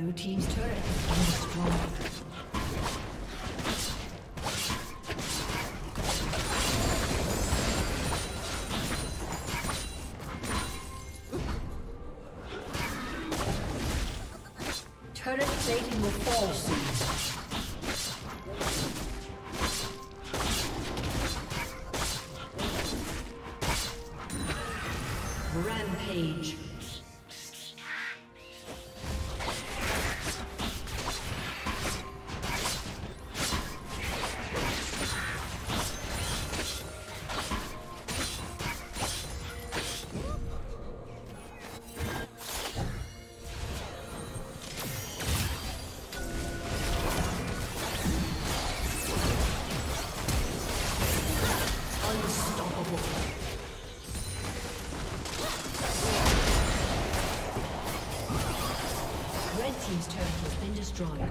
Blue team's turret has been destroyed. Turret plating will fall soon. Rampage. Team's turret has been destroyed.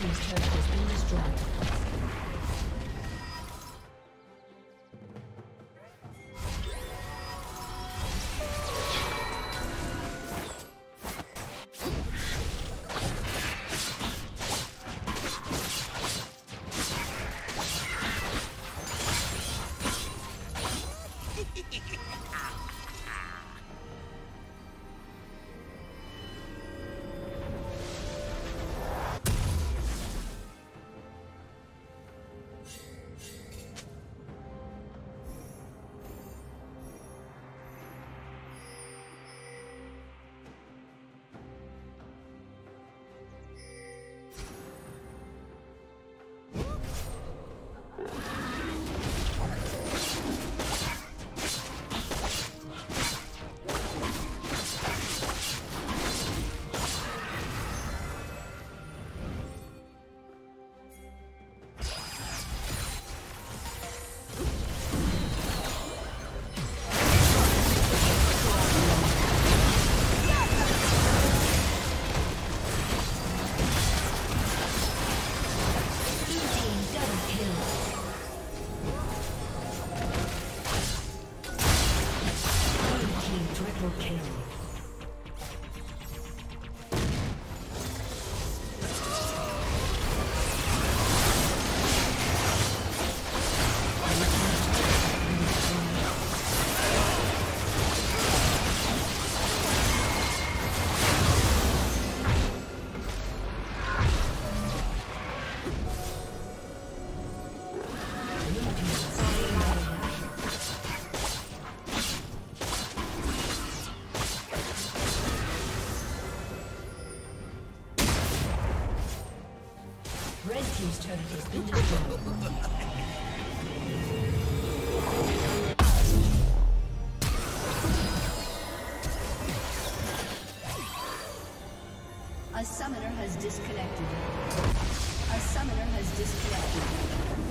team's turret has been destroyed. His turret has been destroyed. A summoner has disconnected. A summoner has disconnected.